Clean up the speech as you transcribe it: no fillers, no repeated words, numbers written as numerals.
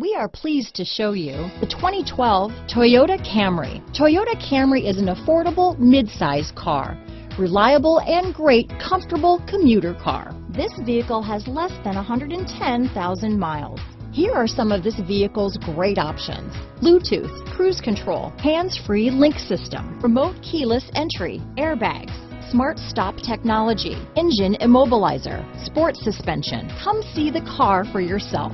We are pleased to show you the 2012 Toyota Camry. Toyota Camry is an affordable mid-size car, reliable and great comfortable commuter car. This vehicle has less than 110,000 miles. Here are some of this vehicle's great options: Bluetooth, cruise control, hands-free link system, remote keyless entry, airbags, smart stop technology, engine immobilizer, sport suspension. Come see the car for yourself.